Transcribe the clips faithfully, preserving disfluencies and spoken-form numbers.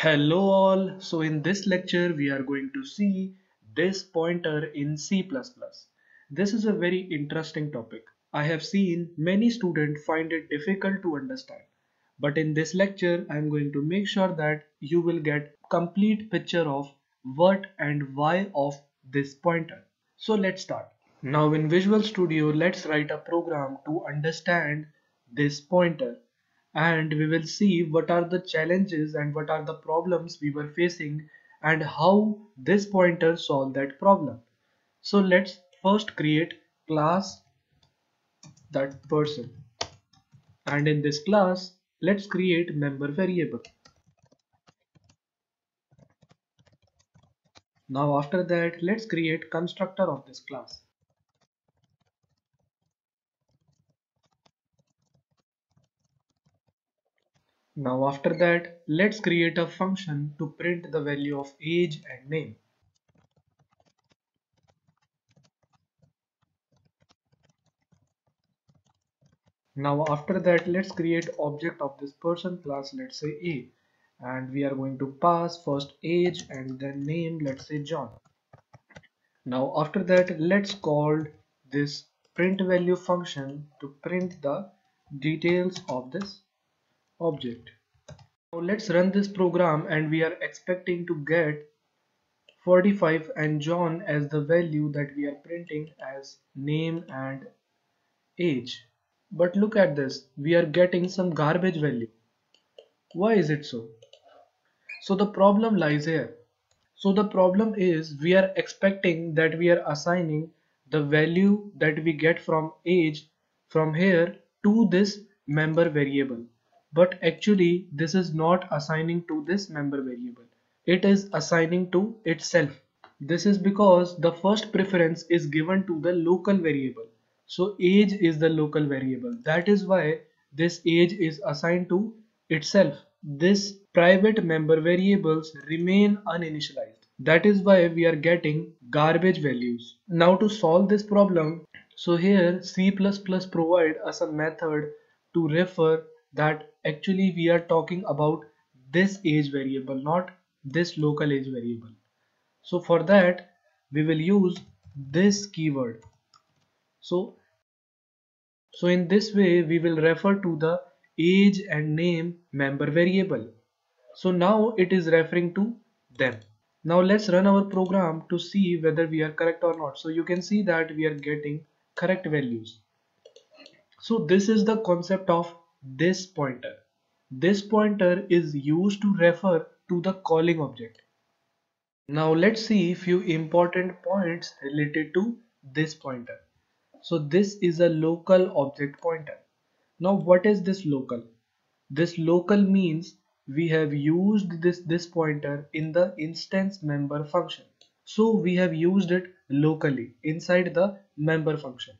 Hello all, so in this lecture we are going to see this pointer in C plus plus. This is a very interesting topic. I have seen many students find it difficult to understand. But in this lecture I am going to make sure that you will get complete picture of what and why of this pointer. So let's start. Now in Visual Studio let's write a program to understand this pointer. And we will see what are the challenges and what are the problems we were facing and how this pointer solved that problem. So let's first create class that person, and in this class let's create member variable. Now after that let's create constructor of this class. Now after that, let's create a function to print the value of age and name. Now after that, let's create object of this person class, let's say A. And we are going to pass first age and then name, let's say John. Now after that, let's call this print value function to print the details of this object. Now let's run this program, and we are expecting to get forty-five and John as the value that we are printing as name and age. But look at this, we are getting some garbage value. Why is it so? So the problem lies here. So the problem is we are expecting that we are assigning the value that we get from age from here to this member variable. But actually this is not assigning to this member variable. It is assigning to itself. This is because the first preference is given to the local variable. So age is the local variable. That is why this age is assigned to itself. This private member variables remain uninitialized. That is why we are getting garbage values. Now to solve this problem, so here C plus plus provide us a method to refer that actually we are talking about this age variable, not this local age variable. So for that we will use this keyword. So, so in this way we will refer to the age and name member variable. So now it is referring to them. Now let's run our program to see whether we are correct or not. So you can see that we are getting correct values. So this is the concept of this pointer. This pointer is used to refer to the calling object. Now let's see few important points related to this pointer. So this is a local object pointer. Now what is this local? This local means we have used this, this pointer in the instance member function. So we have used it locally inside the member function.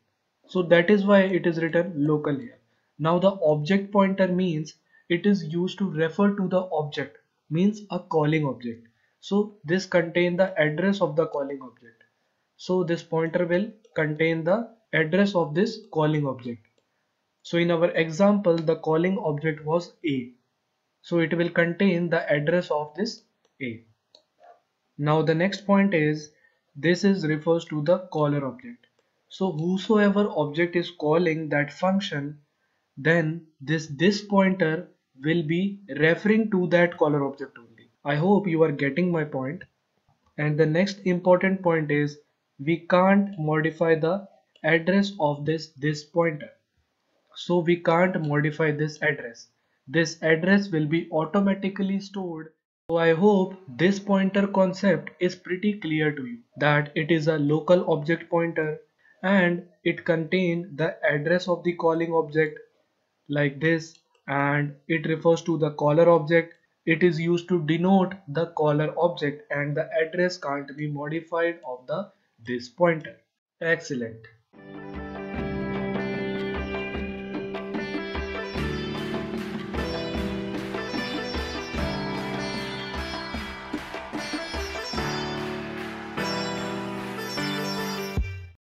So that is why it is written local here. Now the object pointer means it is used to refer to the object, means a calling object. So this contains the address of the calling object. So this pointer will contain the address of this calling object. So in our example the calling object was A. So it will contain the address of this A. Now the next point is this is refers to the caller object. So whosoever object is calling that function, then this this pointer will be referring to that caller object only. I hope you are getting my point. And the next important point is we can't modify the address of this this pointer. So we can't modify this address. This address will be automatically stored. So I hope this pointer concept is pretty clear to you, that it is a local object pointer and it contains the address of the calling object like this, and it refers to the caller object. It is used to denote the caller object, and the address can't be modified of the this pointer. Excellent.